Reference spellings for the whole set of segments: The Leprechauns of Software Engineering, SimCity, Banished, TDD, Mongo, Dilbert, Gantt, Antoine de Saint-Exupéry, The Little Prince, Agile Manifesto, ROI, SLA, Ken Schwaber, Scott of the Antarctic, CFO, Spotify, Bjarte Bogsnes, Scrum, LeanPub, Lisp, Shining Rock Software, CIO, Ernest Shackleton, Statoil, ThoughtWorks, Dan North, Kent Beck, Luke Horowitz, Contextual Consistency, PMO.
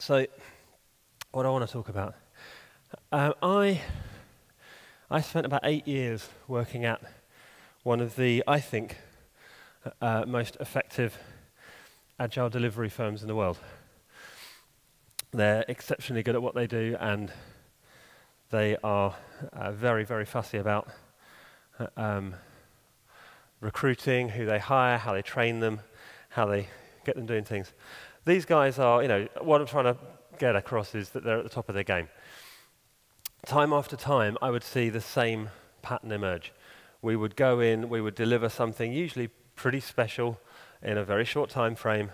So, what I want to talk about. I spent about 8 years working at one of the, I think, most effective agile delivery firms in the world. They're exceptionally good at what they do, and they are very, very fussy about recruiting, who they hire, how they train them, how they get them doing things. These guys are, you know, what I'm trying to get across is that they're at the top of their game. Time after time, I would see the same pattern emerge. We would go in, we would deliver something usually pretty special in a very short time frame.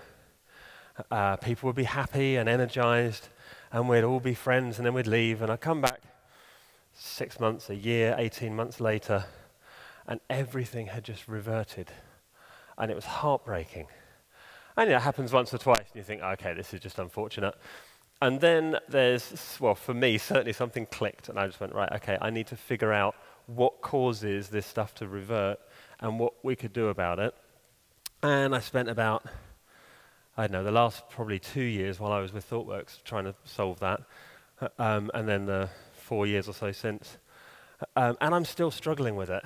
People would be happy and energized, and we'd all be friends, and then we'd leave, and I'd come back 6 months, a year, 18 months later, and everything had just reverted, and it was heartbreaking. And it happens once or twice, and you think, okay, this is just unfortunate. And then there's, well, for me, certainly something clicked, and I just went, right, okay, I need to figure out what causes this stuff to revert and what we could do about it. And I spent about, I don't know, the last probably 2 years while I was with ThoughtWorks trying to solve that, and then the 4 years or so since. And I'm still struggling with it.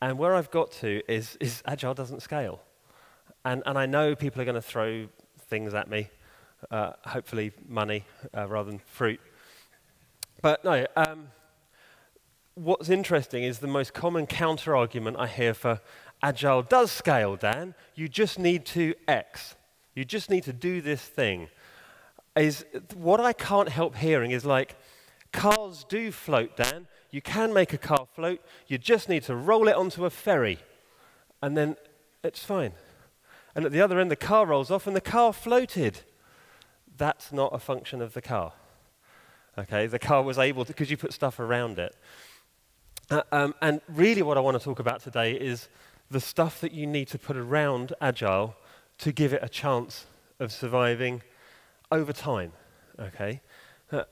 And where I've got to is agile doesn't scale. And I know people are going to throw things at me, hopefully money rather than fruit. But no, what's interesting is the most common counter-argument I hear for agile does scale, Dan. You just need to X. You just need to do this thing. Is what I can't help hearing is like, cars do float, Dan. You can make a car float. You just need to roll it onto a ferry. And then it's fine. And at the other end, the car rolls off, and the car floated. That's not a function of the car. Okay, the car was able to, because you put stuff around it. And really what I want to talk about today is the stuff that you need to put around agile to give it a chance of surviving over time, okay?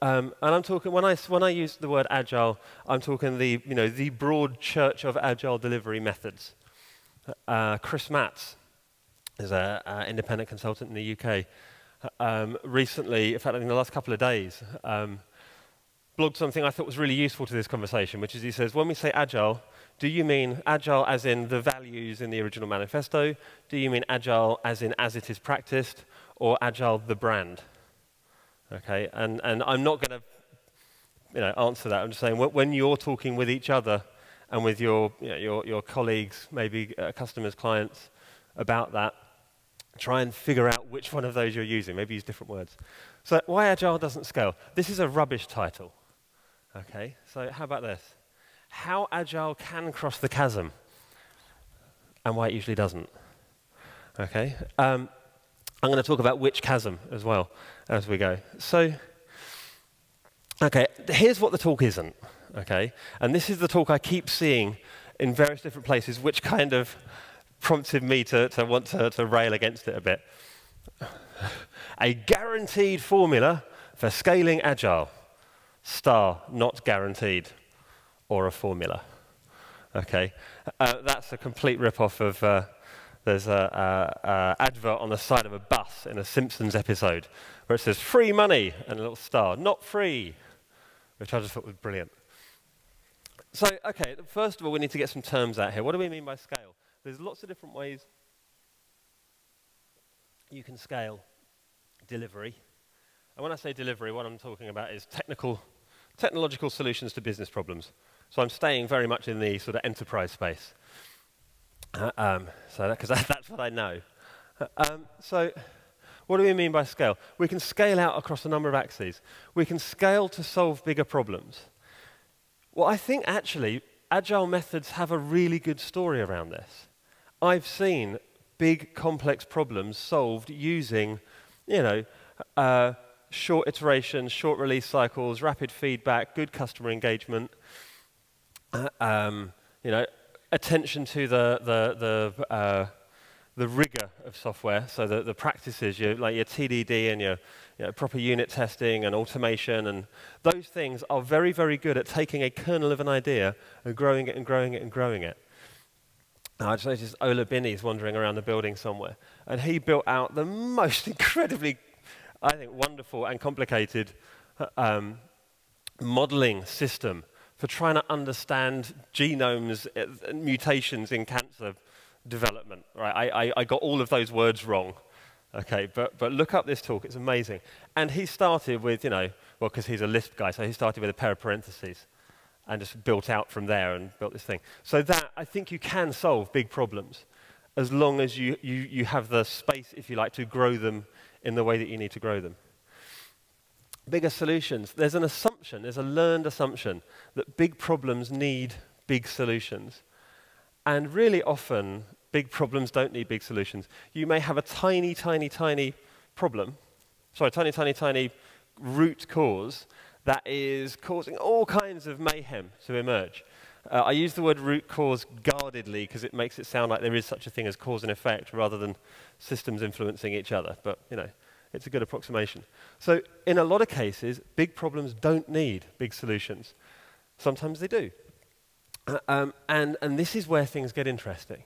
And I'm talking, when I use the word agile, I'm talking the, you know, the broad church of agile delivery methods. Chris Matts is an independent consultant in the UK. Recently, in fact, in the last couple of days, blogged something I thought was really useful to this conversation, which is he says, when we say agile, do you mean agile as in the values in the original manifesto? Do you mean agile as in as it is practiced? Or agile the brand? Okay, and I'm not going to, you know, answer that. I'm just saying when you're talking with each other and with your, you know, your colleagues, maybe customers, clients, about that, try and figure out which one of those you're using. Maybe use different words. So why agile doesn't scale? This is a rubbish title. Okay, so how about this? How agile can cross the chasm and why it usually doesn't. Okay, I'm going to talk about which chasm as well as we go. So, okay, here's what the talk isn't. Okay, and this is the talk I keep seeing in various different places, which kind of prompted me to want to rail against it a bit. A guaranteed formula for scaling agile. Star, not guaranteed, or a formula. Okay, that's a complete rip-off of, there's an advert on the side of a bus in a Simpsons episode where it says, free money, and a little star, not free, which I just thought was brilliant. So, okay, first of all, we need to get some terms out here. What do we mean by scale? There's lots of different ways you can scale delivery. And when I say delivery, what I'm talking about is technological solutions to business problems. So I'm staying very much in the sort of enterprise space. So because that's what I know. So what do we mean by scale? We can scale out across a number of axes. We can scale to solve bigger problems. Well, I think actually, agile methods have a really good story around this. I've seen big, complex problems solved using, you know, short iterations, short release cycles, rapid feedback, good customer engagement, you know, attention to the rigor of software. So the practices, like your TDD and your proper unit testing and automation, and those things are very, very good at taking a kernel of an idea and growing it and growing it and growing it. I just noticed Ola Binney's wandering around the building somewhere, and he built out the most incredibly I think, wonderful and complicated modeling system for trying to understand genomes and mutations in cancer development. Right? I got all of those words wrong. Okay, but look up this talk, it's amazing. And he started with, you know, well, because he's a Lisp guy, so he started with a pair of parentheses and just built out from there and built this thing. So that, I think you can solve big problems as long as you have the space, if you like, to grow them in the way that you need to grow them. Bigger solutions. There's an assumption, there's a learned assumption that big problems need big solutions. And really often, big problems don't need big solutions. You may have a tiny, tiny, tiny problem, sorry, tiny, tiny, tiny root cause that is causing all kinds of mayhem to emerge. I use the word root cause guardedly because it makes it sound like there is such a thing as cause and effect rather than systems influencing each other, but you know, it's a good approximation. So in a lot of cases, big problems don't need big solutions. Sometimes they do. And this is where things get interesting.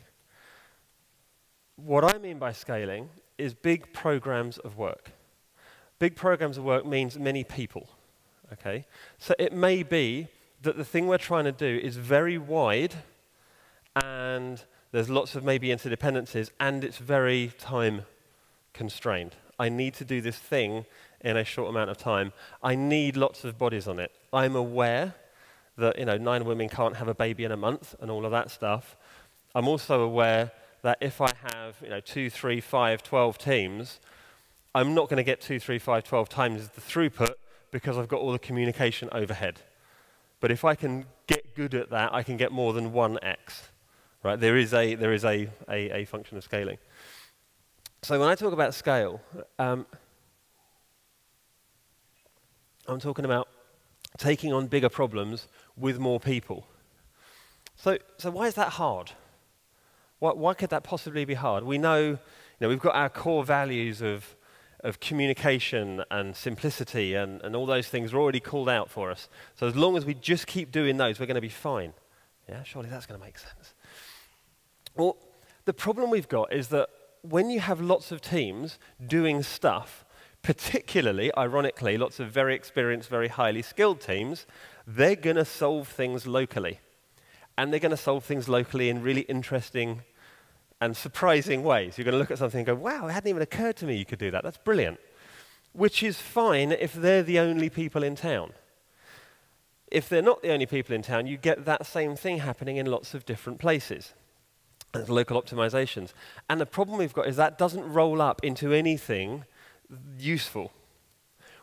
What I mean by scaling is big programs of work. Big programs of work means many people, okay? So it may be that the thing we're trying to do is very wide and there's lots of maybe interdependencies and it's very time constrained. I need to do this thing in a short amount of time. I need lots of bodies on it. I'm aware that, you know, 9 women can't have a baby in a month and all of that stuff. I'm also aware that if I have, you know, 2, 3, 5, 12 teams, I'm not going to get 2, 3, 5, 12 times the throughput because I've got all the communication overhead. But if I can get good at that, I can get more than 1x. Right? There is a function of scaling. So when I talk about scale, I'm talking about taking on bigger problems with more people. So why is that hard? Why could that possibly be hard? We know, you know, we've got our core values of communication and simplicity and all those things are already called out for us. So as long as we just keep doing those, we're going to be fine. Yeah, surely that's going to make sense. Well, the problem we've got is that when you have lots of teams doing stuff, particularly, ironically, lots of very experienced, very highly skilled teams, they're going to solve things locally. And they're going to solve things locally in really interesting and surprising ways. You're going to look at something and go, wow, it hadn't even occurred to me you could do that. That's brilliant. Which is fine if they're the only people in town. If they're not the only people in town, you get that same thing happening in lots of different places. There's local optimizations. And the problem we've got is that doesn't roll up into anything useful.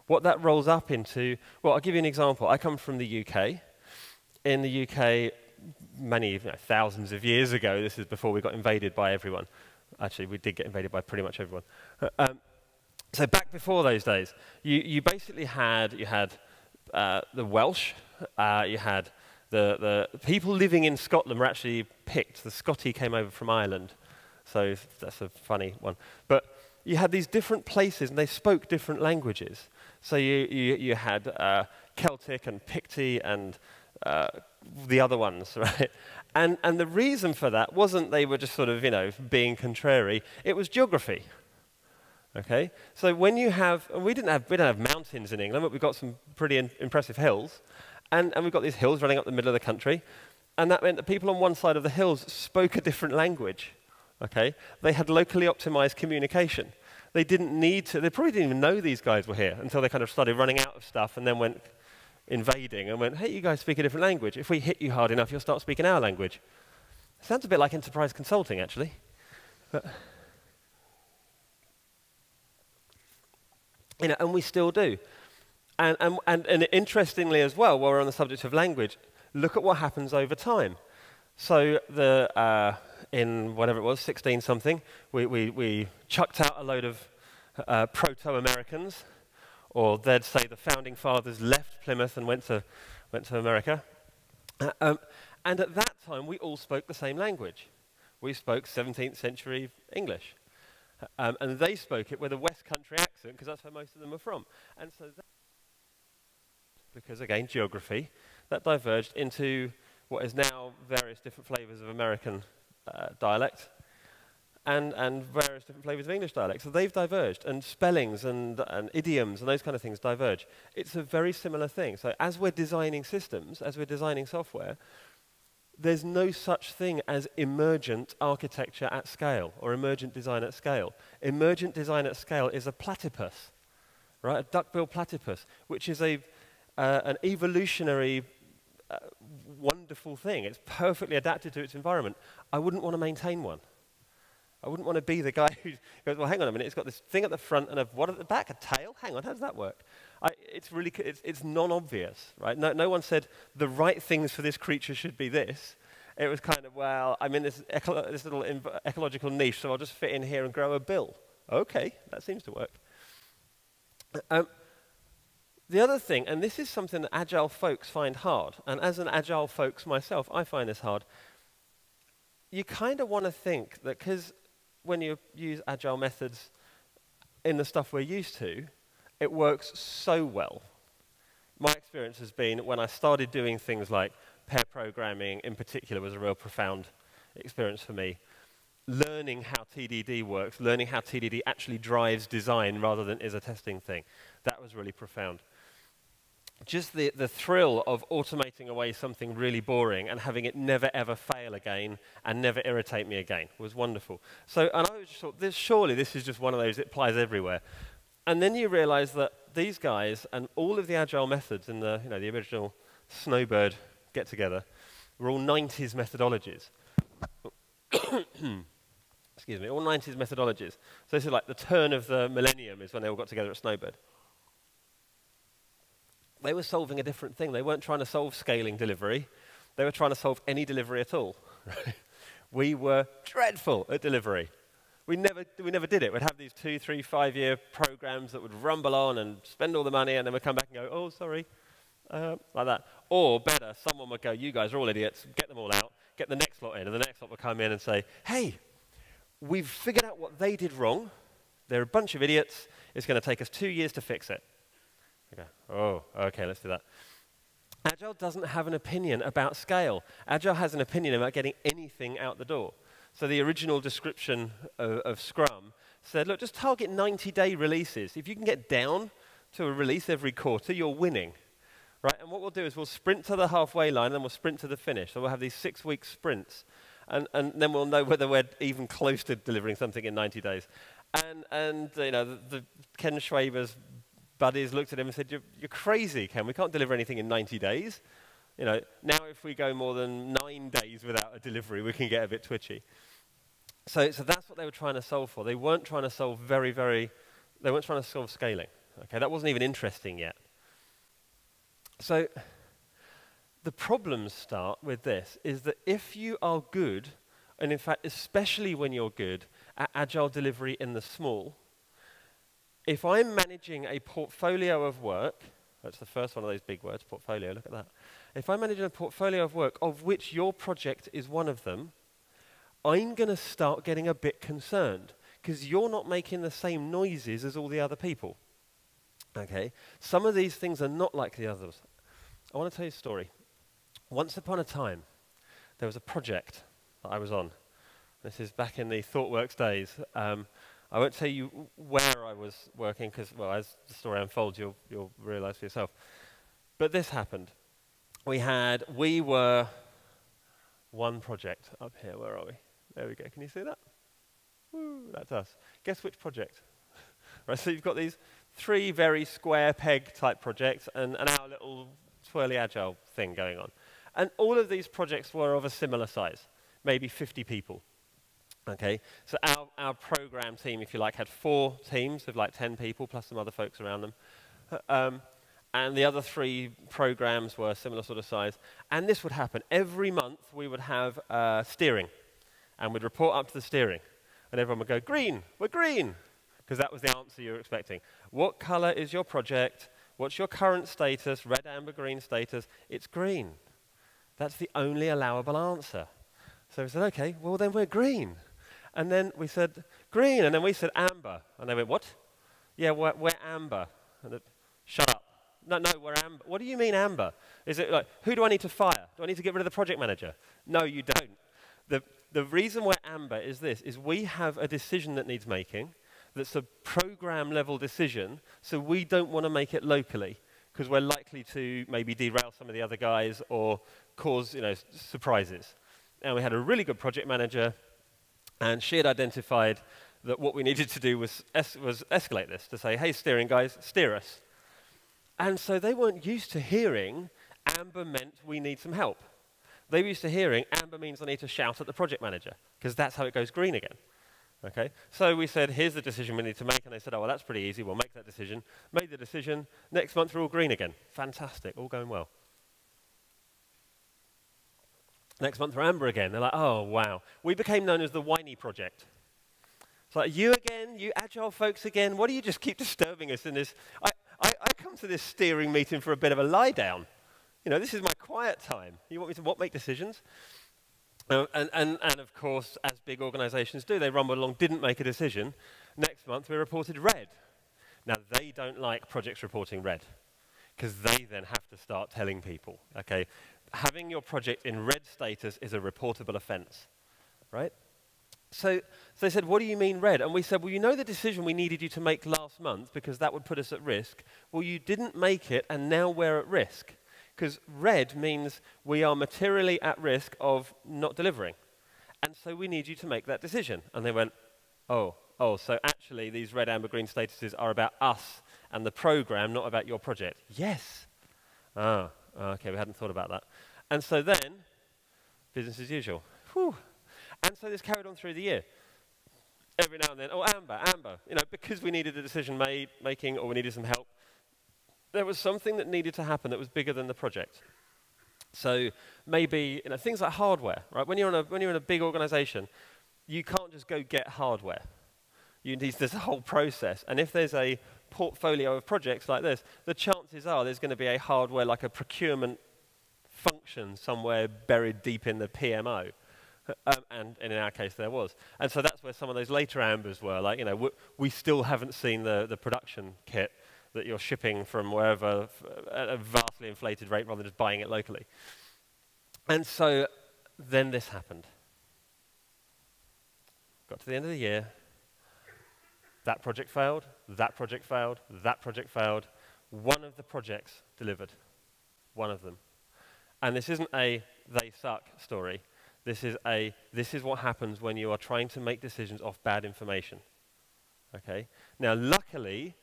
What that rolls up into, well, I'll give you an example. I come from the UK. In the UK, many, you know, thousands of years ago, this is before we got invaded by everyone. Actually, we did get invaded by pretty much everyone. So back before those days, you basically had, the Welsh, you had the people living in Scotland were actually picked. The Scotty came over from Ireland. So that's a funny one. But you had these different places and they spoke different languages. So you had Celtic and Picty and the other ones, right? And the reason for that wasn't they were just sort of, you know, being contrary. It was geography, okay? So when you have, and we don't have mountains in England, but we've got some pretty impressive hills, and we've got these hills running up the middle of the country, and that meant the people on one side of the hills spoke a different language, okay? They had locally optimized communication. They didn't need to, they probably didn't even know these guys were here until they kind of started running out of stuff and then went invading and went, hey, you guys speak a different language. If we hit you hard enough, you'll start speaking our language. Sounds a bit like enterprise consulting, actually. But, you know, and we still do. And interestingly as well, while we're on the subject of language, look at what happens over time. So the, in whatever it was, 16-something, we chucked out a load of proto-Americans. Or they'd say the founding fathers left Plymouth and went to America. And at that time, we all spoke the same language. We spoke 17th century English. And they spoke it with a West Country accent, because that's where most of them were from. And so that, because again, geography, that diverged into what is now various different flavors of American dialect. and various different flavours of English dialect. So they've diverged, and spellings and idioms and those kind of things diverge. It's a very similar thing. So as we're designing systems, as we're designing software, there's no such thing as emergent architecture at scale or emergent design at scale. Emergent design at scale is a platypus, right? A duck-billed platypus, which is an evolutionary wonderful thing. It's perfectly adapted to its environment. I wouldn't want to maintain one. I wouldn't want to be the guy who goes, well, hang on a minute, it's got this thing at the front and a what at the back, a tail? Hang on, how does that work? It's really, it's non-obvious, right? No one said the right things for this creature should be this. It was kind of, well, I'm in this little ecological niche, so I'll just fit in here and grow a bill. Okay, that seems to work. The other thing, and this is something that agile folks find hard, and as an agile folks myself, I find this hard. You kind of want to think that because when you use agile methods in the stuff we're used to, it works so well. My experience has been when I started doing things like pair programming in particular was a real profound experience for me. Learning how TDD works, learning how TDD actually drives design rather than is a testing thing, that was really profound. Just the thrill of automating away something really boring and having it never ever fail again and never irritate me again was wonderful. So, and I was just thought, surely this is just one of those, it applies everywhere. And then you realize that these guys and all of the agile methods in the, the original Snowbird get-together were all 90s methodologies. Excuse me, all 90s methodologies. So this is like the turn of the millennium is when they all got together at Snowbird. They were solving a different thing. They weren't trying to solve scaling delivery. They were trying to solve any delivery at all. We were dreadful at delivery. We never did it. We'd have these 2, 3, 5-year programs that would rumble on and spend all the money, and then we'd come back and go, oh, sorry, like that. Or better, someone would go, you guys are all idiots, get them all out, get the next lot in, and the next lot would come in and say, hey, we've figured out what they did wrong. They're a bunch of idiots. It's going to take us 2 years to fix it. Okay. Oh, okay, let's do that. Agile doesn't have an opinion about scale. Agile has an opinion about getting anything out the door. So the original description of Scrum said, look, just target 90-day releases. If you can get down to a release every quarter, you're winning. Right? And what we'll do is we'll sprint to the halfway line, and then we'll sprint to the finish. So we'll have these 6-week sprints. And then we'll know whether we're even close to delivering something in 90 days. And Ken Schwaber's buddies looked at him and said, you're crazy, Ken. We can't deliver anything in 90 days. Now if we go more than 9 days without a delivery, we can get a bit twitchy. So that's what they were trying to solve for. They weren't trying to solve they weren't trying to solve scaling. Okay, that wasn't even interesting yet. So the problems start with this, is that if you are good, and in fact, especially when you're good at agile delivery in the small, if I'm managing a portfolio of work, that's the first one of those big words, portfolio, look at that. If I'm managing a portfolio of work of which your project is one of them, I'm going to start getting a bit concerned because you're not making the same noises as all the other people. Okay? Some of these things are not like the others. I want to tell you a story. Once upon a time, there was a project that I was on. This is back in the ThoughtWorks days. I won't tell you where I was working because, well, as the story unfolds, you'll realize for yourself. But this happened. We were one project up here. Where are we? There we go. Can you see that? Woo, that's us. Guess which project? Right, so you've got these 3 very square peg type projects and our little twirly agile thing going on. And all of these projects were of a similar size, maybe 50 people. Okay, so our program team, if you like, had 4 teams of like 10 people, plus some other folks around them. And the other 3 programs were similar sort of size. And this would happen. Every month we would have steering, and we'd report up to the steering. And everyone would go, green, we're green, because that was the answer you were expecting. What color is your project? What's your current status? Red, amber, green status. It's green. That's the only allowable answer. So we said, okay, well then we're green. And then we said, green, and then we said, amber. And they went, what? Yeah, we're amber. And shut up. No, we're amber. What do you mean amber? Is it like, who do I need to fire? Do I need to get rid of the project manager? No, you don't. The The reason we're amber is this, is we have a decision that needs making, that's a program level decision, so we don't want to make it locally, because we're likely to maybe derail some of the other guys or cause, surprises. And we had a really good project manager, and she had identified that what we needed to do was escalate this, to say, hey, steering guys, steer us. And so they weren't used to hearing amber meant we need some help. They were used to hearing amber means I need to shout at the project manager, because that's how it goes green again. Okay? So we said, here's the decision we need to make, and they said, oh, well, that's pretty easy, we'll make that decision. Made the decision, next month we're all green again. Fantastic, all going well. Next month we're amber again. They're like, oh, wow. We became known as the whiny project. It's like, you again, you agile folks again, why do you just keep disturbing us in this? I come to this steering meeting for a bit of a lie down. This is my quiet time. You want me to make decisions? And of course, as big organizations do, they rumbled along, didn't make a decision. Next month, we reported red. Now, they don't like projects reporting red, because they then have to start telling people, okay, having your project in red status is a reportable offense, right? So they said, what do you mean red? And we said, well, the decision we needed you to make last month, because that would put us at risk. Well, you didn't make it, and now we're at risk. Because red means we are materially at risk of not delivering. And so we need you to make that decision. And they went, oh, so actually these red, amber, green statuses are about us and the program, not about your project. Yes. Ah, okay, we hadn't thought about that. And so then, business as usual. Whew. And so this carried on through the year. Every now and then, oh, amber. Because we needed a decision making or we needed some help, there was something that needed to happen that was bigger than the project. So maybe things like hardware, right? When you're in a big organization, you can't just go get hardware. You need this whole process. And if there's a portfolio of projects like this, the chances are there's going to be a hardware like a procurement function somewhere buried deep in the PMO. And in our case, there was. And so that's where some of those later ambers were. Like, we still haven't seen the production kit that you're shipping from wherever at a vastly inflated rate rather than just buying it locally. And so then this happened. Got to the end of the year. That project failed, that project failed, that project failed. One of the projects delivered. One of them. And this isn't a they suck story. This is what happens when you are trying to make decisions off bad information. Okay? Now, luckily,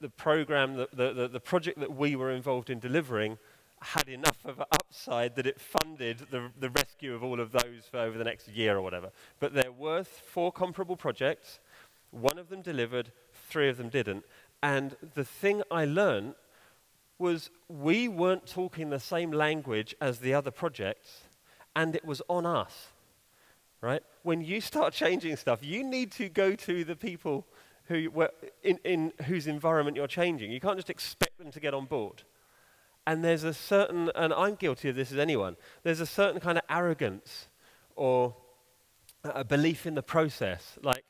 the program, the project that we were involved in delivering had enough of an upside that it funded the rescue of all of those for over the next year or whatever. But there were 4 comparable projects. One of them delivered, 3 of them didn't. And the thing I learned was we weren't talking the same language as the other projects, and it was on us, right? When you start changing stuff, you need to go to the people in whose environment you're changing. You can't just expect them to get on board. And there's a certain, and I'm guilty of this as anyone, there's a certain kind of arrogance or a belief in the process. Like,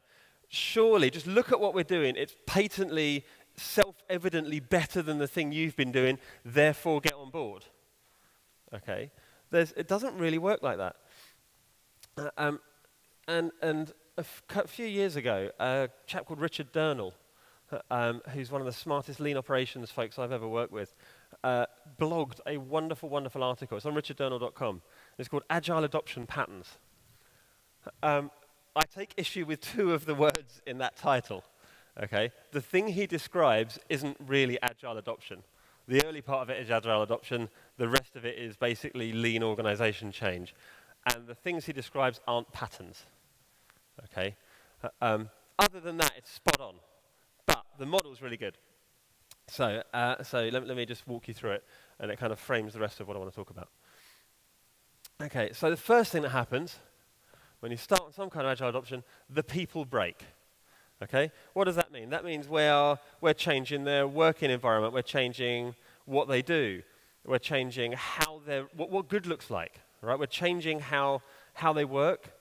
surely, just look at what we're doing. It's patently, self-evidently better than the thing you've been doing, therefore get on board. Okay? It doesn't really work like that. A few years ago, a chap called Richard Durnall, who's one of the smartest lean operations folks I've ever worked with, blogged a wonderful, wonderful article. It's on richarddurnall.com. It's called Agile Adoption Patterns. I take issue with 2 of the words in that title. Okay? The thing he describes isn't really agile adoption. The early part of it is agile adoption. The rest of it is basically lean organization change. And the things he describes aren't patterns. Okay. Other than that, it's spot on, but the model's really good. So, let me just walk you through it, and it kind of frames the rest of what I want to talk about. Okay, so the first thing that happens when you start on some kind of agile adoption, the people break. Okay, what does that mean? That means we're changing their working environment, we're changing what they do, we're changing how what good looks like, right? We're changing how they work.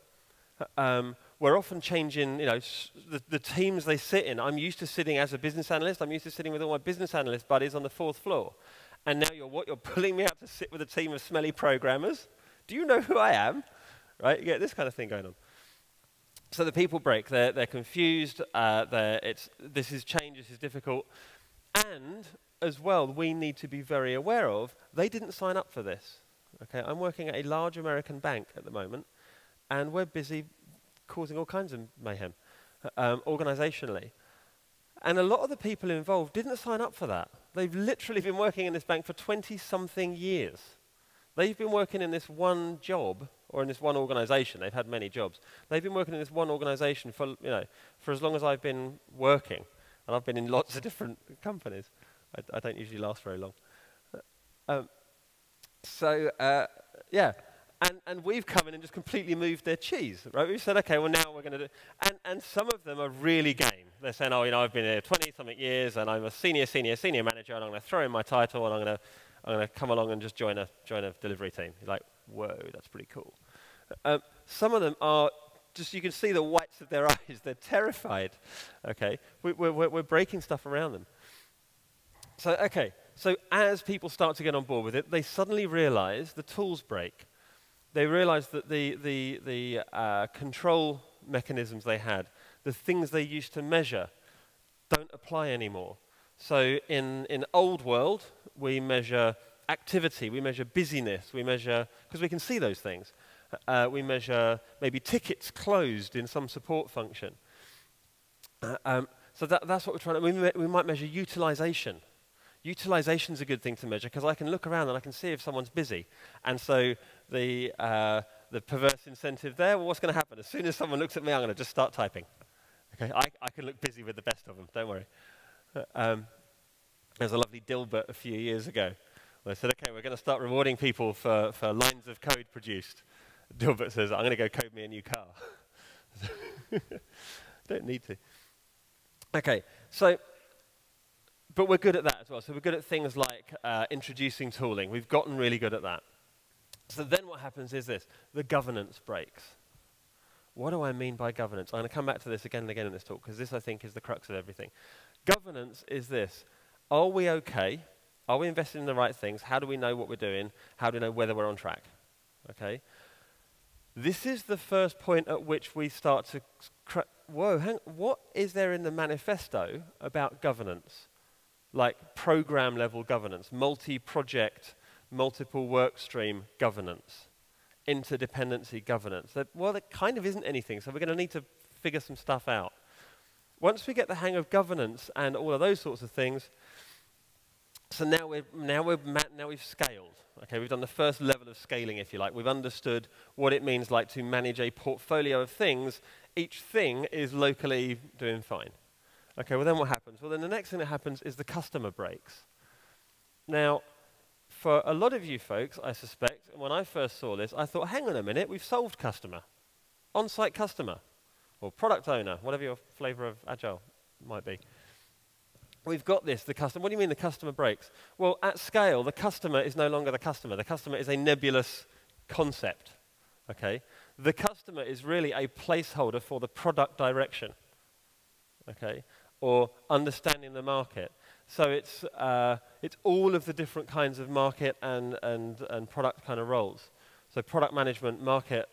We're often changing, the teams they sit in. I'm used to sitting as a business analyst. I'm used to sitting with all my business analyst buddies on the 4th floor. And now you're pulling me out to sit with a team of smelly programmers? Do you know who I am? right? You get this kind of thing going on. So the people break. They're confused. This is difficult. And as well, we need to be very aware of, they didn't sign up for this. Okay, I'm working at a large American bank at the moment, and we're busy causing all kinds of mayhem, organizationally. And a lot of the people involved didn't sign up for that. They've literally been working in this bank for 20-something years. They've been working in this one job, or in this one organization. They've had many jobs. They've been working in this one organization for, you know, for as long as I've been working. And I've been in lots of different companies. I don't usually last very long. Yeah. And we've come in and just completely moved their cheese, right? We've said, okay, well, now we're going to do... And some of them are really game. They're saying, oh, you know, I've been here 20-something years, and I'm a senior manager, and I'm going to throw in my title, and I'm going to come along and just join a delivery team. You're like, whoa, that's pretty cool. Some of them are just, you can see the whites of their eyes. They're terrified, okay? We're breaking stuff around them. So, okay, so as people start to get on board with it, they suddenly realize the tools break. They realized that the control mechanisms they had, the things they used to measure, don't apply anymore. So in old world, we measure activity, we measure busyness, we measure, because we can see those things. We measure maybe tickets closed in some support function. So that's what we're trying to, we might measure utilization. Utilization's a good thing to measure because I can look around and I can see if someone's busy. And so the perverse incentive there, well, what's going to happen? As soon as someone looks at me, I'm going to just start typing. Okay, I can look busy with the best of them, don't worry. There was a lovely Dilbert a few years ago. They said, okay, we're going to start rewarding people for lines of code produced. Dilbert says, I'm going to go code me a new car. Don't need to. Okay, so... But we're good at that as well. So we're good at things like introducing tooling. We've gotten really good at that. So then what happens is this. The governance breaks. What do I mean by governance? I'm going to come back to this again and again in this talk because this, I think, is the crux of everything. Governance is this. Are we okay? Are we invested in the right things? How do we know what we're doing? How do we know whether we're on track? Okay. This is the first point at which we start to... what is there in the manifesto about governance? Like program-level governance, multi-project, multiple work stream governance, interdependency governance. Well, there kind of isn't anything, so we're going to need to figure some stuff out. Once we get the hang of governance and all of those sorts of things, so now we've scaled. Okay, we've done the first level of scaling, if you like. We've understood what it means like to manage a portfolio of things. Each thing is locally doing fine. Okay, well then what happens? Well then the next thing that happens is the customer breaks. Now, for a lot of you folks, I suspect, when I first saw this, I thought, hang on a minute, we've solved customer. On-site customer, or product owner, whatever your flavor of agile might be. We've got this, the customer. What do you mean the customer breaks? Well, at scale, the customer is no longer the customer. The customer is a nebulous concept, okay? The customer is really a placeholder for the product direction, okay? Or understanding the market. So it's all of the different kinds of market and product kind of roles. So product management, market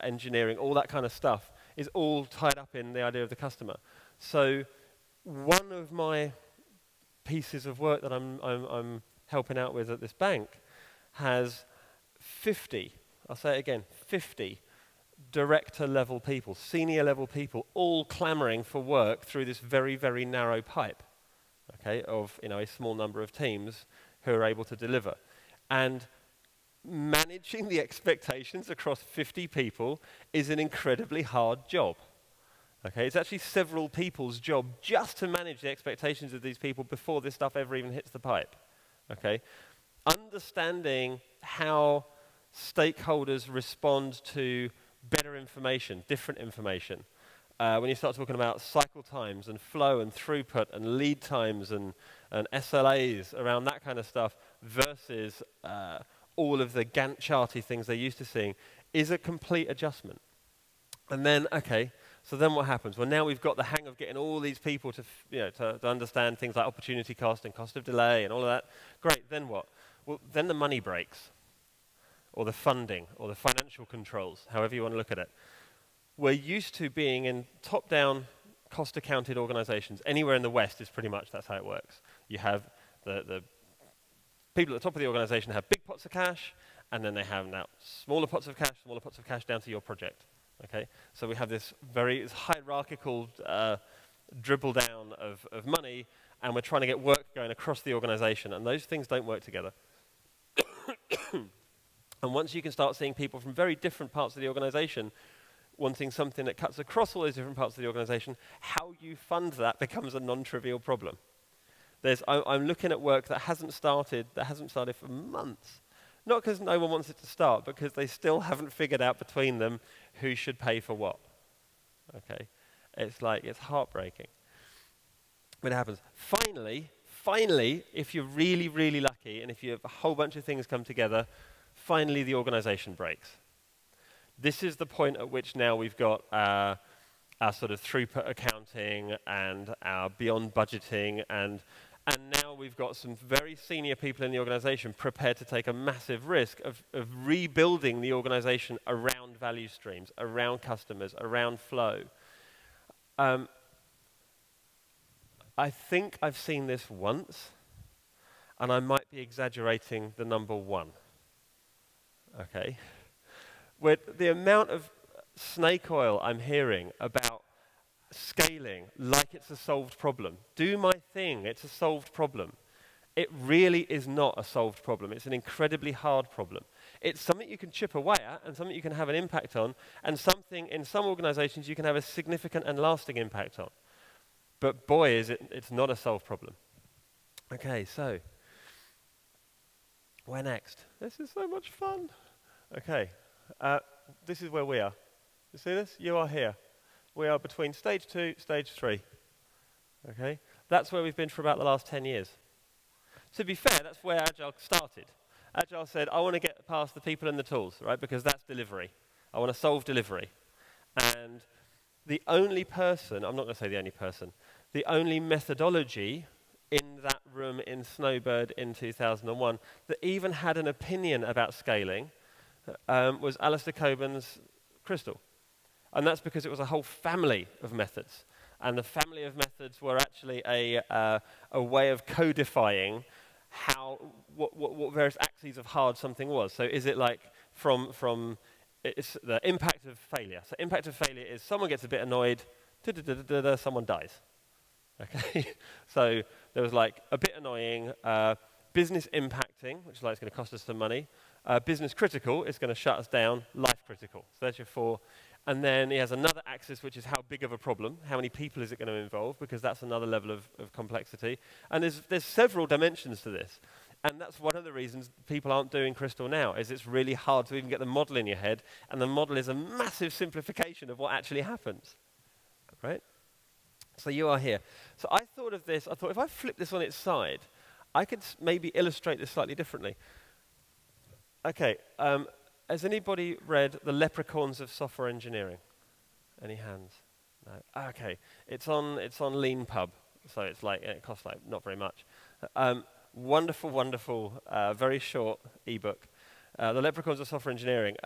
engineering, all that kind of stuff is all tied up in the idea of the customer. So one of my pieces of work that I'm helping out with at this bank has 50, I'll say it again, 50 director-level people, senior-level people, all clamoring for work through this very, very narrow pipe, okay, of, you know, a small number of teams who are able to deliver. And managing the expectations across 50 people is an incredibly hard job, okay? It's actually several people's job just to manage the expectations of these people before this stuff ever even hits the pipe, okay? Understanding how stakeholders respond to better information, different information. When you start talking about cycle times and flow and throughput and lead times and SLAs around that kind of stuff versus all of the Gantt charty things they're used to seeing is a complete adjustment. And then, okay, so then what happens? Well, now we've got the hang of getting all these people to, you know, to understand things like opportunity cost and cost of delay and all of that. Great, then what? Well, then the money breaks. or the funding, or the financial controls, however you want to look at it. We're used to being in top-down, cost-accounted organizations. Anywhere in the West is pretty much that's how it works. You have the people at the top of the organization have big pots of cash, and then they have now smaller pots of cash down to your project. Okay? So we have this very hierarchical dribble down of money, and we're trying to get work going across the organization, and those things don't work together. And once you can start seeing people from very different parts of the organization wanting something that cuts across all those different parts of the organization, how you fund that becomes a non-trivial problem. I'm looking at work that hasn't started for months. Not because no one wants it to start, because they still haven't figured out between them who should pay for what. Okay? It's like, it's heartbreaking. But it happens. Finally, if you're really, really lucky, and if you have a whole bunch of things come together, finally the organization breaks. This is the point at which now we've got our sort of throughput accounting and our beyond budgeting, and now we've got some very senior people in the organization prepared to take a massive risk of rebuilding the organization around value streams, around customers, around flow. I think I've seen this once, and I might be exaggerating the number one. Okay? With the amount of snake oil I'm hearing about scaling like it's a solved problem. Do my thing, it's a solved problem. It really is not a solved problem. It's an incredibly hard problem. It's something you can chip away at and something you can have an impact on, and something in some organizations you can have a significant and lasting impact on. But boy, is it's not a solved problem. Okay, so where next? This is so much fun. Okay. This is where we are. You see this? You are here. We are between stage 2, stage 3. Okay? That's where we've been for about the last 10 years. To be fair, that's where Agile started. Agile said, I want to get past the people and the tools, right? Because that's delivery. I want to solve delivery. And the only person, I'm not going to say the only person, the only methodology in that room in Snowbird in 2001 that even had an opinion about scaling was Alistair Cockburn's Crystal. And that's because it was a whole family of methods. And the family of methods were actually a way of codifying how, what various axes of hard something was. So is it like it's the impact of failure. So impact of failure is someone gets a bit annoyed, someone dies. Okay? So there was like a bit annoying, business impacting, which is like it's going to cost us some money. Business critical is going to shut us down, life critical. So that's your 4. And then he has another axis, which is how big of a problem, how many people is it going to involve, because that's another level of complexity. And there's several dimensions to this. And that's one of the reasons people aren't doing Crystal now, is it's really hard to even get the model in your head, and the model is a massive simplification of what actually happens. Right? So you are here. So I thought of this, I thought if I flip this on its side, I could maybe illustrate this slightly differently. Okay, has anybody read The Leprechauns of Software Engineering? Any hands? No. Okay, it's on LeanPub, so it's like it costs like not very much. Wonderful, wonderful, very short ebook. The Leprechauns of Software Engineering.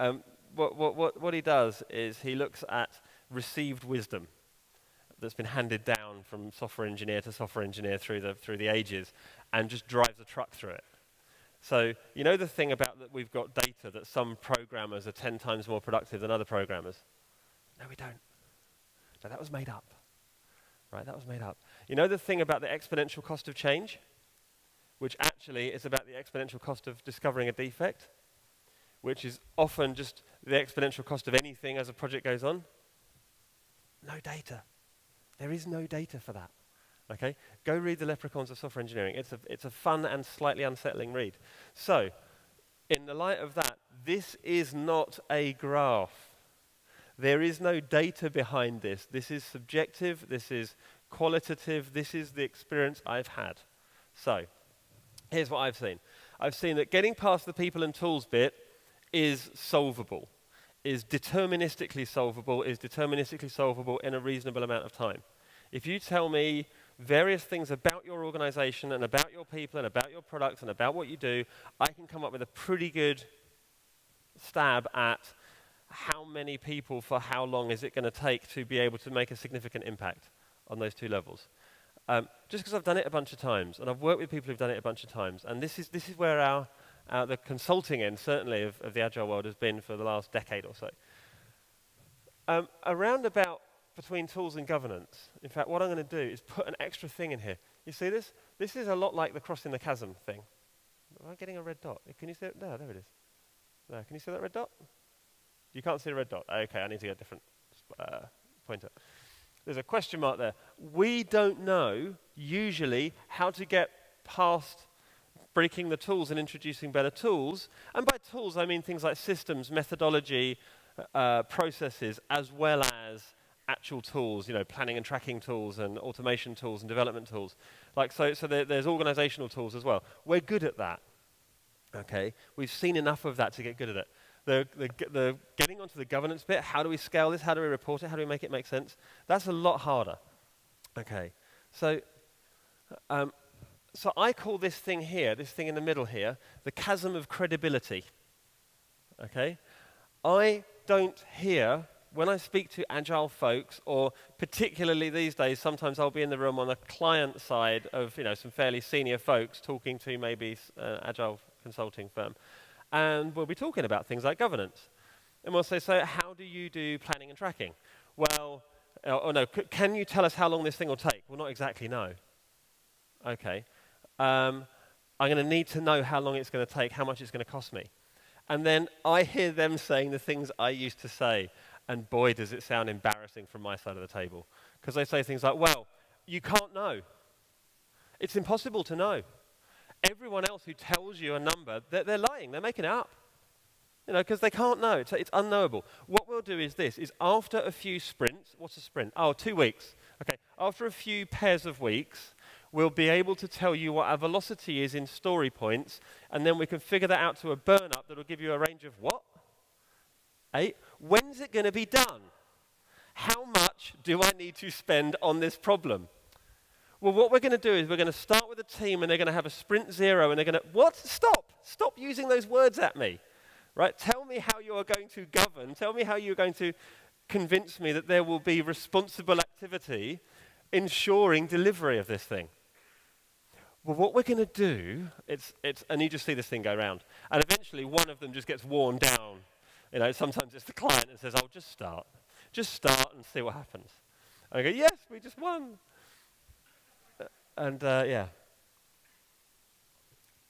What he does is he looks at received wisdom that's been handed down from software engineer to software engineer through the ages, and just drives a truck through it. So, you know the thing about that we've got data that some programmers are 10 times more productive than other programmers? No, we don't. No, that was made up. Right, that was made up. You know the thing about the exponential cost of change? Which actually is about the exponential cost of discovering a defect, which is often just the exponential cost of anything as a project goes on? No data. There is no data for that. Okay, go read The Leprechauns of Software Engineering. It's a fun and slightly unsettling read. So, in the light of that, this is not a graph. There is no data behind this. This is subjective, this is qualitative, this is the experience I've had. So, here's what I've seen. I've seen that getting past the people and tools bit is solvable, is deterministically solvable, in a reasonable amount of time. If you tell me various things about your organization and about your people and about your products and about what you do, I can come up with a pretty good stab at how many people for how long is it going to take to be able to make a significant impact on those two levels. Just because I've done it a bunch of times, and I've worked with people who've done it a bunch of times, and this is where the consulting end, certainly, of the Agile world has been for the last decade or so. Around about between tools and governance, in fact, what I'm going to do is put an extra thing in here. You see this? This is a lot like the crossing the chasm thing. Am I getting a red dot? Can you see it? No, there it is. No, can you see that red dot? You can't see the red dot. Okay, I need to get a different pointer. There's a question mark there. We don't know, usually, how to get past breaking the tools and introducing better tools. And by tools, I mean things like systems, methodology, processes, as well as actual tools, you know, planning and tracking tools and automation tools and development tools. Like, so there's organizational tools as well. We're good at that, okay? We've seen enough of that to get good at it. The getting onto the governance bit, how do we scale this? How do we report it? How do we make it make sense? That's a lot harder, okay? So I call this thing here, this thing in the middle here, the chasm of credibility, okay? I don't hear, when I speak to Agile folks, or particularly these days, sometimes I'll be in the room on the client side of, you know, some fairly senior folks talking to maybe an Agile consulting firm. And we'll be talking about things like governance. And we'll say, so how do you do planning and tracking? Well, can you tell us how long this thing will take? Well, not exactly, no. Okay. I'm going to need to know how long it's going to take, how much it's going to cost me. And then I hear them saying the things I used to say. And boy, does it sound embarrassing from my side of the table. Because they say things like, well, you can't know. It's impossible to know. Everyone else who tells you a number, they're lying. They're making it up, you know, because they can't know. It's unknowable. What we'll do is this, is after a few sprints, what's a sprint? Oh, 2 weeks. Okay, after a few pairs of weeks, we'll be able to tell you what our velocity is in story points, and then we can figure that out to a burn-up that'll give you a range of what? 8? When's it going to be done? How much do I need to spend on this problem? Well, what we're going to do is we're going to start with a team, and they're going to have a sprint 0, and they're going to, what? Stop. Stop using those words at me, right? Tell me how you are going to govern. Tell me how you're going to convince me that there will be responsible activity ensuring delivery of this thing. Well, what we're going to do, and you just see this thing go round, and eventually one of them just gets worn down. You know, sometimes it's the client that says, oh, just start. Just start and see what happens. And I go, yes, we just won. And yeah.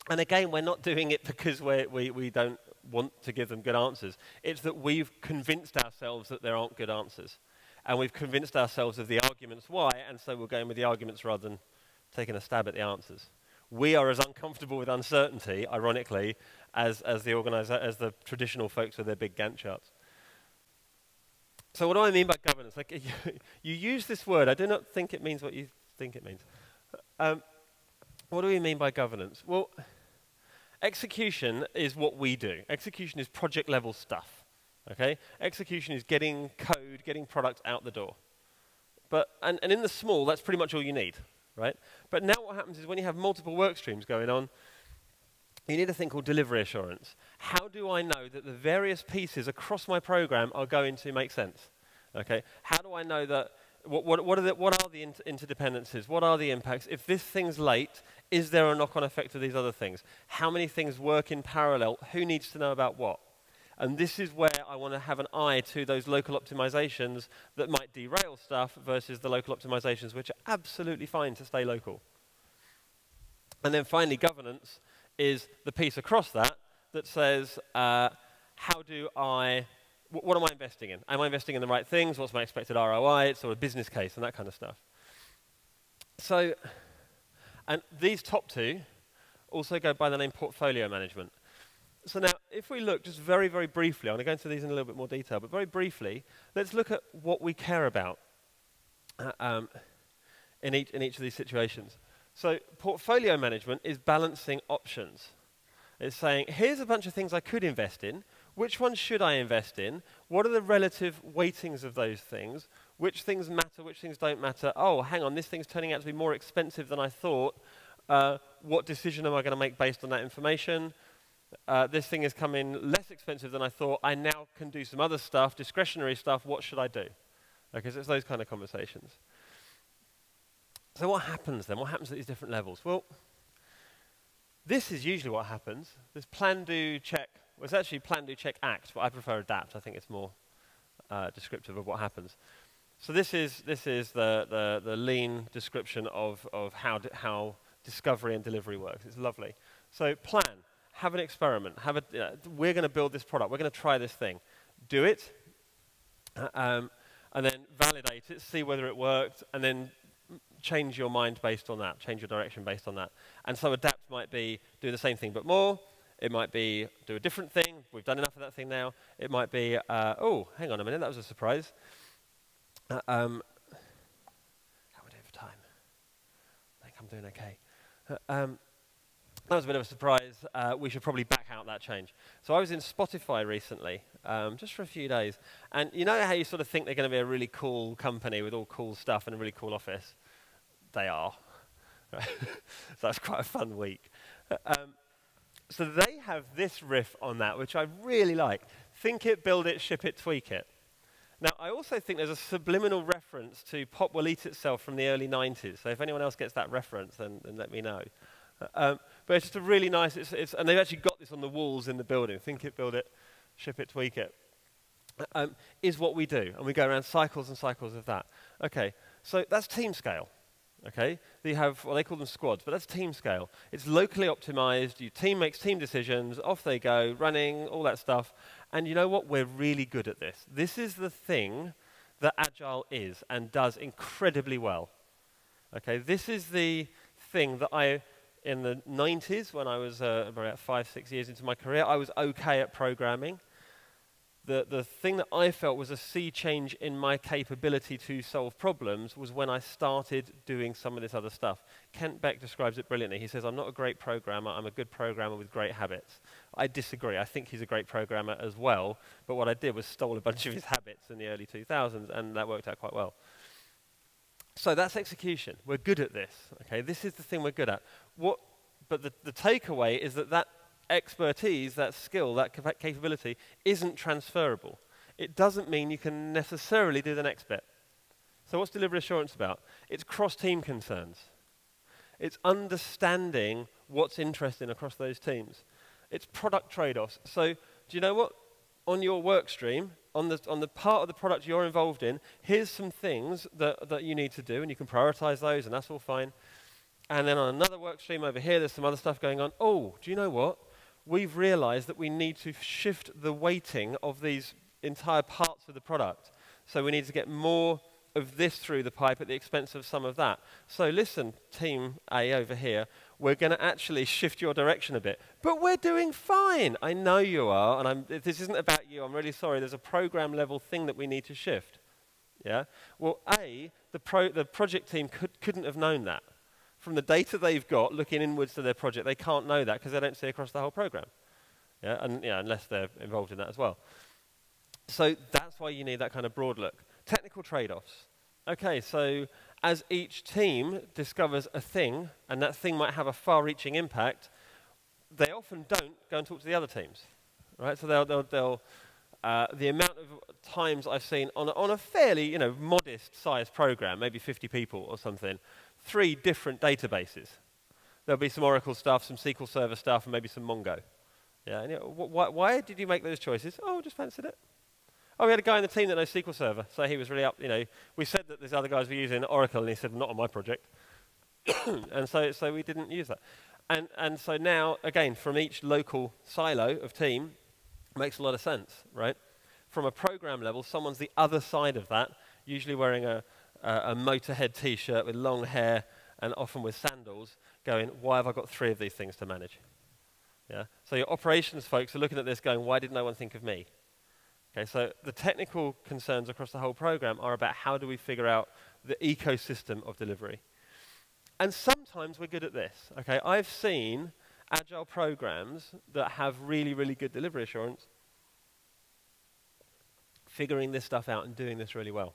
And again, we're not doing it because we don't want to give them good answers. It's that we've convinced ourselves that there aren't good answers. And we've convinced ourselves of the arguments why, and so we're going with the arguments rather than taking a stab at the answers. We are as uncomfortable with uncertainty, ironically, as the traditional folks with their big Gantt charts. So what do I mean by governance? Like, you use this word. I do not think it means what you think it means. What do we mean by governance? Well, execution is what we do. Execution is project-level stuff, okay? Execution is getting code, getting products out the door. And in the small, that's pretty much all you need, right? But now what happens is when you have multiple work streams going on, you need a thing called delivery assurance. How do I know that the various pieces across my program are going to make sense, okay? How do I know that what are the interdependencies? What are the impacts? If this thing's late, is there a knock-on effect to these other things? How many things work in parallel? Who needs to know about what? And this is where I want to have an eye to those local optimizations that might derail stuff versus the local optimizations, which are absolutely fine to stay local. And then finally, governance is the piece across that says, what am I investing in? Am I investing in the right things? What's my expected ROI? It's sort of business case and that kind of stuff. So, and these top two also go by the name portfolio management. So now, if we look just very, very briefly, I'm going to go into these in a little bit more detail, but very briefly, let's look at what we care about in each of these situations. So portfolio management is balancing options. It's saying, here's a bunch of things I could invest in. Which ones should I invest in? What are the relative weightings of those things? Which things matter? Which things don't matter? Oh, hang on, this thing's turning out to be more expensive than I thought. What decision am I going to make based on that information? This thing is coming less expensive than I thought. I now can do some other stuff, discretionary stuff. What should I do? Okay, so it's those kind of conversations. So what happens then? What happens at these different levels? Well, this is usually what happens. This plan, do, check. Well, it's actually plan, do, check, act, but I prefer adapt. I think it's more descriptive of what happens. So this is the lean description of how discovery and delivery works. It's lovely. So plan, have an experiment. Have a we're going to build this product. We're going to try this thing. Do it, and then validate it. See whether it worked, and then change your mind based on that, change your direction based on that. And so adapt might be do the same thing but more. It might be do a different thing. We've done enough of that thing now. It might be, oh, hang on a minute, that was a surprise. How am I doing for time? I think I'm doing okay. That was a bit of a surprise. We should probably back out that change. So I was in Spotify recently, just for a few days. And you know how you sort of think they're going to be a really cool company with all cool stuff and a really cool office? They are. So that's quite a fun week. So they have this riff on that, which I really like. Think it, build it, ship it, tweak it. Now, I also think there's a subliminal reference to Pop Will Eat Itself from the early 90s. So if anyone else gets that reference, then let me know. But it's just a really nice, and they've actually got this on the walls in the building. Think it, build it, ship it, tweak it, is what we do. And we go around cycles and cycles of that. Okay, so that's team scale. Okay, they have, well, they call them squads, but that's team scale. It's locally optimized. Your team makes team decisions. Off they go, running, all that stuff. And you know what? We're really good at this. This is the thing that Agile is and does incredibly well. Okay, this is the thing that I, in the 90s, when I was about 5, 6 years into my career, I was okay at programming. The thing that I felt was a sea change in my capability to solve problems was when I started doing some of this other stuff. Kent Beck describes it brilliantly. He says, I'm not a great programmer, I'm a good programmer with great habits. I disagree. I think he's a great programmer as well, but what I did was stole a bunch of his habits in the early 2000s, and that worked out quite well. So that's execution. We're good at this. Okay, this is the thing we're good at. But the takeaway is that expertise, that skill, that capability isn't transferable. It doesn't mean you can necessarily do the next bit. So what's delivery assurance about? It's cross-team concerns. It's understanding what's interesting across those teams. It's product trade-offs. So do you know what? On your work stream, on the part of the product you're involved in, here's some things that you need to do, and you can prioritize those, and that's all fine. And then on another work stream over here, there's some other stuff going on. Oh, do you know what? We've realized that we need to shift the weighting of these entire parts of the product. So we need to get more of this through the pipe at the expense of some of that. So listen, team A over here, we're going to actually shift your direction a bit. But we're doing fine. I know you are, and this isn't about you. I'm really sorry. There's a program level thing that we need to shift. Yeah? Well, A, the project team couldn't have known that. From the data they've got, looking inwards to their project, they can't know that because they don't see across the whole program, yeah? And, yeah, unless they're involved in that as well. So that's why you need that kind of broad look. Technical trade-offs. Okay, so as each team discovers a thing, and that thing might have a far-reaching impact, they often don't go and talk to the other teams, right? So the amount of times I've seen on a fairly modest-sized program, maybe 50 people or something, 3 different databases. There'll be some Oracle stuff, some SQL Server stuff, and maybe some Mongo. Yeah, and why did you make those choices? Oh, just fancied it. Oh, we had a guy in the team that knows SQL Server, so he was really up, we said that these other guys were using Oracle, and he said, not on my project. And so we didn't use that. And so now, again, from each local silo of team, makes a lot of sense, right? From a program level, someone's the other side of that, usually wearing a Motorhead t-shirt with long hair and often with sandals, going, why have I got 3 of these things to manage? Yeah? So your operations folks are looking at this going, why did no one think of me? Okay, so the technical concerns across the whole program are about how do we figure out the ecosystem of delivery. And sometimes we're good at this. Okay, I've seen agile programs that have really, really good delivery assurance figuring this stuff out and doing this really well.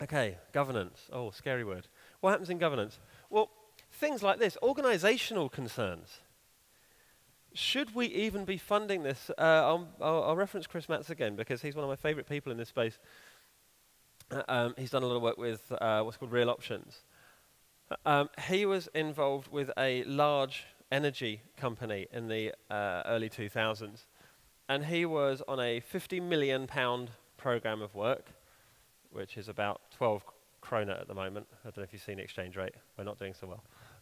Okay, governance. Oh, scary word. What happens in governance? Well, things like this, organizational concerns. Should we even be funding this? I'll reference Chris Matts again, because he's one of my favorite people in this space. He's done a lot of work with what's called Real Options. He was involved with a large energy company in the early 2000s, and he was on a £50 million program of work, which is about 12 krona at the moment. I don't know if you've seen the exchange rate. We're not doing so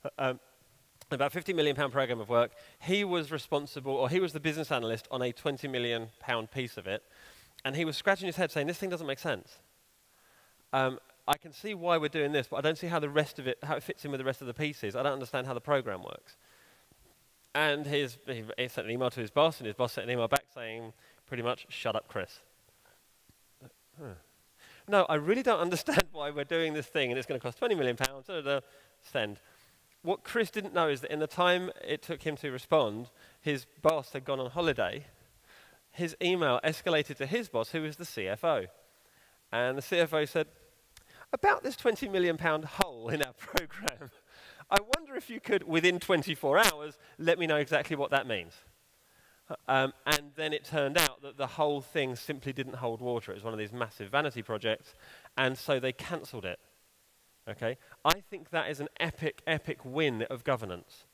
well. About £50 million program of work. He was responsible, or he was the business analyst on a £20 million piece of it, and he was scratching his head saying, this thing doesn't make sense. I can see why we're doing this, but I don't see how the rest of it, how it fits in with the rest of the pieces. I don't understand how the program works. And he sent an email to his boss, and his boss sent an email back saying, pretty much, shut up, Chris. No, I really don't understand why we're doing this thing, and it's going to cost £20 million, send. What Chris didn't know is that in the time it took him to respond, his boss had gone on holiday. His email escalated to his boss, who was the CFO. And the CFO said, about this £20 million hole in our program, I wonder if you could, within 24 hours, let me know exactly what that means. And then it turned out that the whole thing simply didn't hold water. It was one of these massive vanity projects, and so they cancelled it. Okay? I think that is an epic, epic win of governance.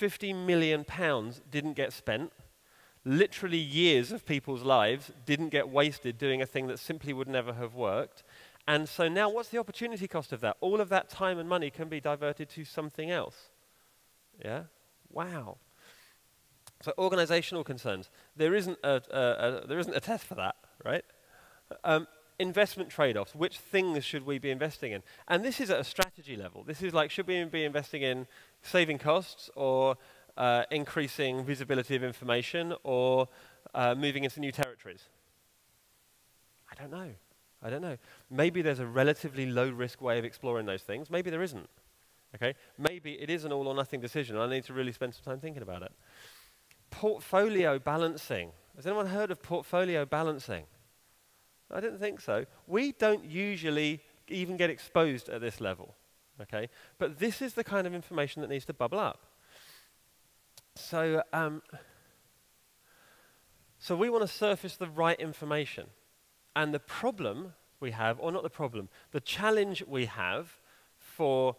£50 million didn't get spent. Literally years of people's lives didn't get wasted doing a thing that simply would never have worked. And so now what's the opportunity cost of that? All of that time and money can be diverted to something else. Yeah? Wow. So organizational concerns. There isn't a test for that, right? Investment trade-offs. Which things should we be investing in? And this is at a strategy level. This is like, should we be investing in saving costs, or increasing visibility of information, or moving into new territories? I don't know. I don't know. Maybe there's a relatively low-risk way of exploring those things. Maybe there isn't. Okay? Maybe it is an all-or-nothing decision. I need to really spend some time thinking about it. Portfolio balancing. Has anyone heard of portfolio balancing? I don't think so. We don't usually even get exposed at this level. Okay? But this is the kind of information that needs to bubble up. So, so we want to surface the right information. And the problem we have, or not the problem, the challenge we have for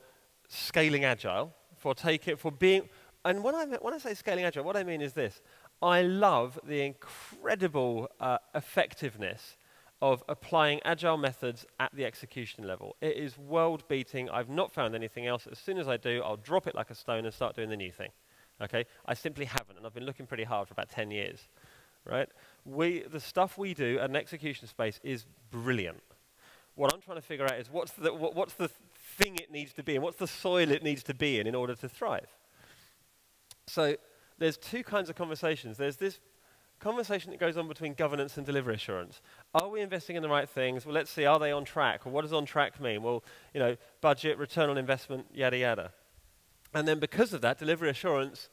scaling agile, and when I say scaling agile, what I mean is this. I love the incredible effectiveness of applying agile methods at the execution level. It is world-beating. I've not found anything else. As soon as I do, I'll drop it like a stone and start doing the new thing. Okay? I simply haven't, and I've been looking pretty hard for about 10 years. Right? The stuff we do at an execution space is brilliant. What I'm trying to figure out is what's the thing it needs to be in, what's the soil it needs to be in order to thrive. So there's two kinds of conversations. There's this conversation that goes on between governance and delivery assurance. Are we investing in the right things? Well, let's see, are they on track? Well, what does on track mean? Well, you know, budget, return on investment, yada, yada. And then because of that, delivery assurance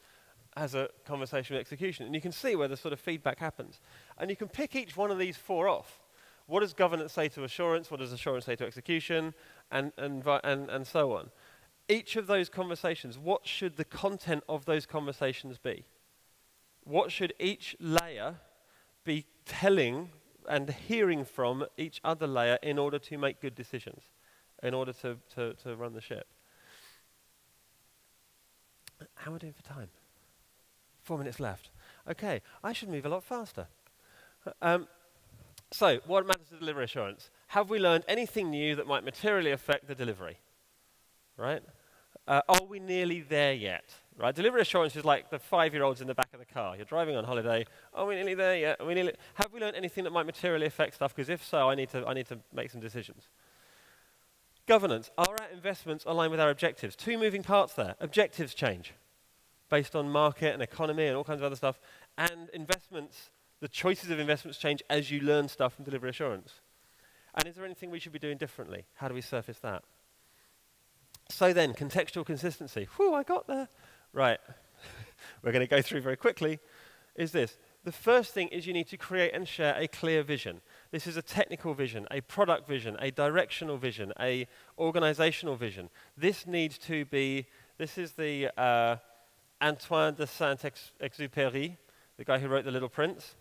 has a conversation with execution, and you can see where the sort of feedback happens. And you can pick each one of these four off. What does governance say to assurance? What does assurance say to execution? And so on. Each of those conversations, what should the content of those conversations be? What should each layer be telling and hearing from each other layer in order to make good decisions, in order to run the ship? How are we doing for time? 4 minutes left. Okay, I should move a lot faster. So, what matters to delivery assurance? Have we learned anything new that might materially affect the delivery? Right? Are we nearly there yet? Right? Delivery assurance is like the 5-year-olds in the back of the car. You're driving on holiday. Are we nearly there yet? Are we nearly? Have we learned anything that might materially affect stuff? Because if so, I need to make some decisions. Governance. Are our investments aligned with our objectives? Two moving parts there. Objectives change based on market and economy and all kinds of other stuff. And investments, the choices of investments change as you learn stuff from delivery assurance. And is there anything we should be doing differently? How do we surface that? So then, contextual consistency. Whew, I got there. Right. We're going to go through very quickly. Is this. The first thing is you need to create and share a clear vision. This is a technical vision, a product vision, a directional vision, a organizational vision. This needs to be, this is the Antoine de Saint-Exupéry, the guy who wrote The Little Prince,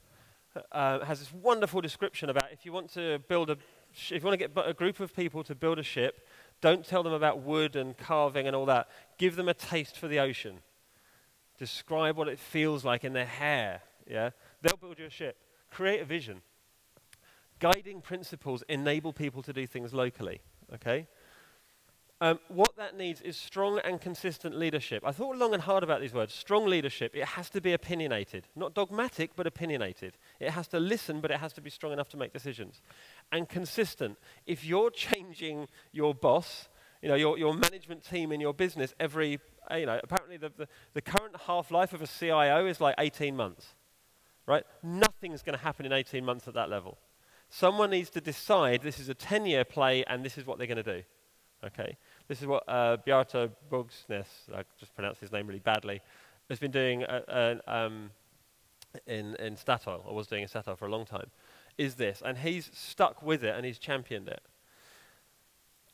has this wonderful description about if you want to build a, if you want to get a group of people to build a ship, don't tell them about wood and carving and all that. Give them a taste for the ocean. Describe what it feels like in their hair. Yeah, they'll build you a ship. Create a vision. Guiding principles enable people to do things locally. Okay. What that needs is strong and consistent leadership. I thought long and hard about these words. Strong leadership, it has to be opinionated. Not dogmatic, but opinionated. It has to listen, but it has to be strong enough to make decisions. And consistent. If you're changing your boss, you know, your management team in your business every, you know, apparently the current half-life of a CIO is like 18 months, right? Nothing's going to happen in 18 months at that level. Someone needs to decide this is a 10-year play and this is what they're going to do. Okay, this is what Bjarte Bogsnes, I just pronounced his name really badly, has been doing in Statoil, or was doing in Statoil for a long time, is this. And he's stuck with it and he's championed it.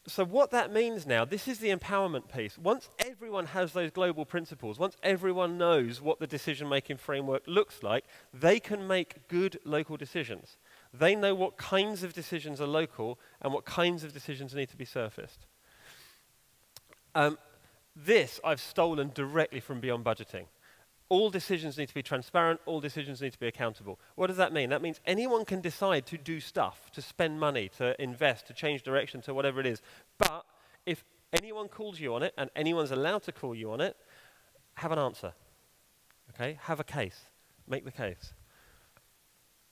So what that means now, this is the empowerment piece. Once everyone has those global principles, once everyone knows what the decision-making framework looks like, they can make good local decisions. They know what kinds of decisions are local and what kinds of decisions need to be surfaced. This I've stolen directly from Beyond Budgeting. All decisions need to be transparent, all decisions need to be accountable. What does that mean? That means anyone can decide to do stuff, to spend money, to invest, to change direction, to whatever it is. But if anyone calls you on it, and anyone's allowed to call you on it, have an answer. Okay? Have a case. Make the case.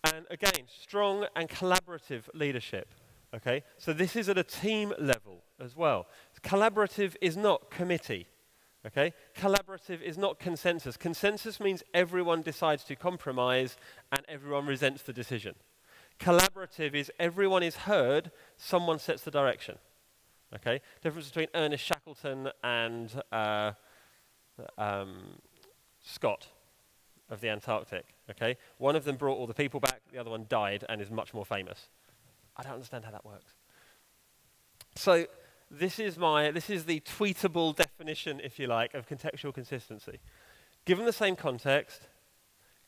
And again, strong and collaborative leadership. Okay? So this is at a team level as well. Collaborative is not committee. Okay? Collaborative is not consensus. Consensus means everyone decides to compromise and everyone resents the decision. Collaborative is everyone is heard, someone sets the direction. Okay? Difference between Ernest Shackleton and Scott of the Antarctic. Okay? One of them brought all the people back, the other one died and is much more famous. I don't understand how that works. So This is the tweetable definition, if you like, of contextual consistency. Given the same context,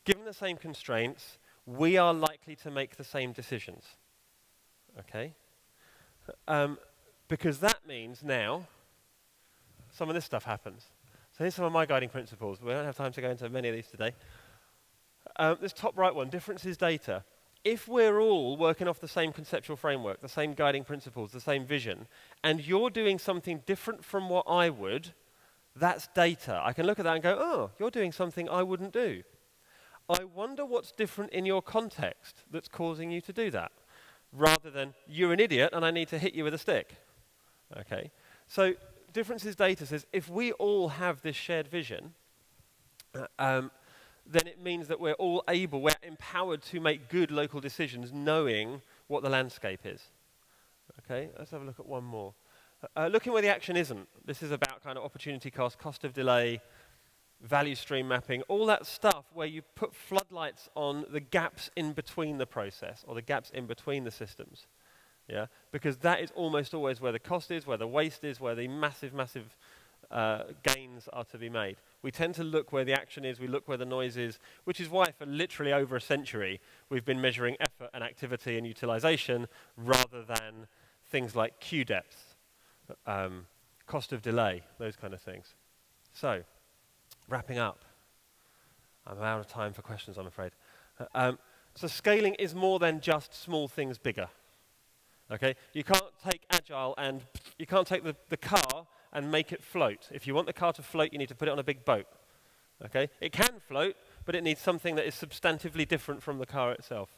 given the same constraints, we are likely to make the same decisions. Okay? Because that means now some of this stuff happens. So here's some of my guiding principles. We don't have time to go into many of these today. This top right one, differences data. If we're all working off the same conceptual framework, the same guiding principles, the same vision, and you're doing something different from what I would, that's data. I can look at that and go, oh, you're doing something I wouldn't do. I wonder what's different in your context that's causing you to do that, rather than you're an idiot and I need to hit you with a stick. Okay. So differences data says if we all have this shared vision, then it means that we're all able, we're empowered to make good local decisions knowing what the landscape is. Okay, let's have a look at one more. Looking where the action isn't. This is about kind of opportunity cost of delay, value stream mapping, all that stuff where you put floodlights on the gaps in between the process or the gaps in between the systems. Yeah, because that is almost always where the cost is, where the waste is, where the massive, massive gains are to be made. We tend to look where the action is, we look where the noise is, which is why for literally over a century we've been measuring effort and activity and utilization rather than things like queue depth, cost of delay, those kind of things. So, wrapping up. I'm out of time for questions, I'm afraid. So scaling is more than just small things bigger. Okay? You can't take agile and you can't take the car and make it float. If you want the car to float, you need to put it on a big boat. Okay? It can float, but it needs something that is substantively different from the car itself.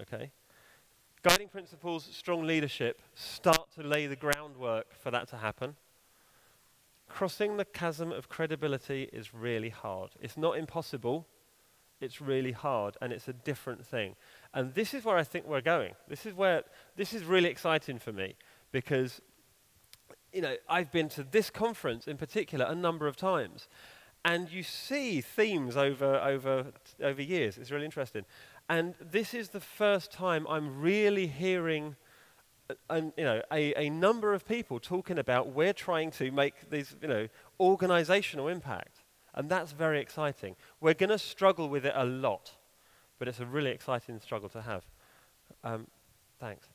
Okay? Guiding principles, strong leadership, start to lay the groundwork for that to happen. Crossing the chasm of credibility is really hard. It's not impossible, it's really hard, and it's a different thing. And this is where I think we're going. This is really exciting for me, because you know, I've been to this conference in particular a number of times, and you see themes over years. It's really interesting. And this is the first time I'm really hearing a number of people talking about we're trying to make these organizational impact. And that's very exciting. We're going to struggle with it a lot, but it's a really exciting struggle to have. Thanks.